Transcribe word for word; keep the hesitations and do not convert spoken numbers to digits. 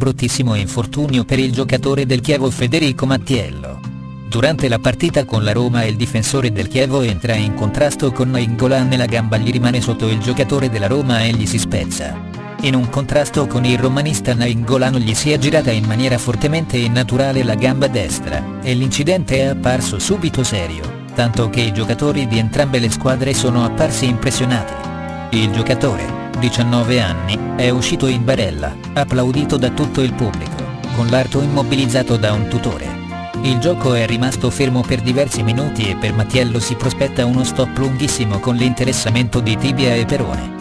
bruttissimo infortunio per il giocatore del Chievo Federico Mattiello. Durante la partita con la Roma il difensore del Chievo entra in contrasto con Nainggolan e la gamba gli rimane sotto il giocatore della Roma e gli si spezza. In un contrasto con il romanista Nainggolan gli si è girata in maniera fortemente innaturale la gamba destra, e l'incidente è apparso subito serio, tanto che i giocatori di entrambe le squadre sono apparsi impressionati. Il giocatore, diciannove anni, è uscito in barella, applaudito da tutto il pubblico, con l'arto immobilizzato da un tutore. Il gioco è rimasto fermo per diversi minuti e per Mattiello si prospetta uno stop lunghissimo con l'interessamento di tibia e perone.